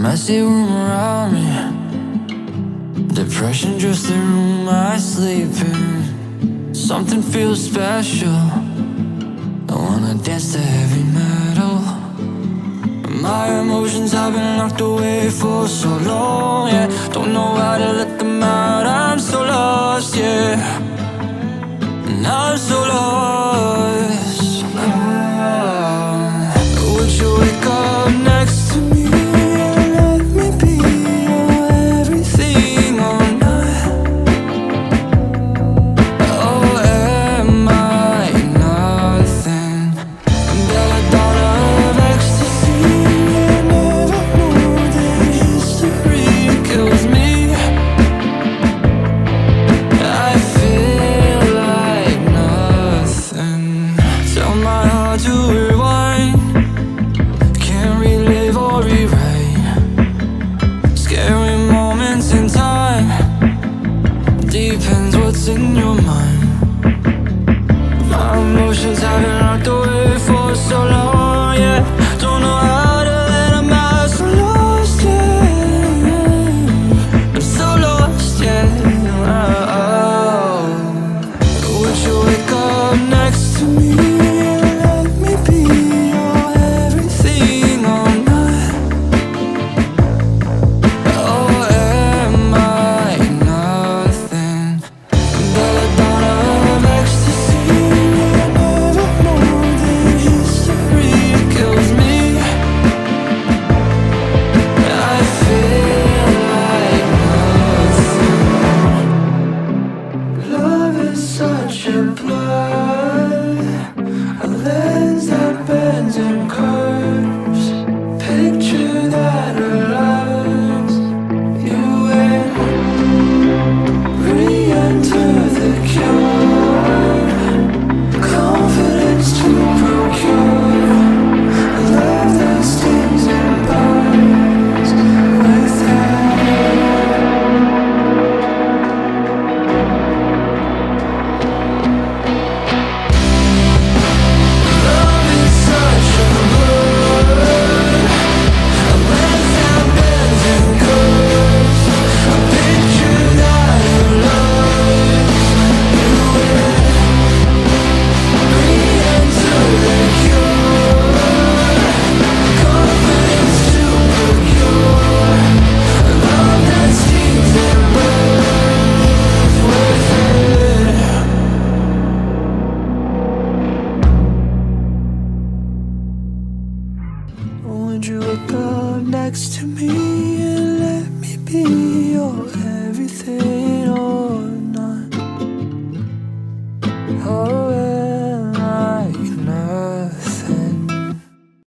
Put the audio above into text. messy room around me. Depression just the room I sleep in. Something feels special, I wanna dance to heavy metal. My emotions have been locked away for so long, yeah. Don't know how to let them out, I'm so lost, yeah. And I'm so lost, oh. Would you wake up next to me? Next to me and let me be your everything.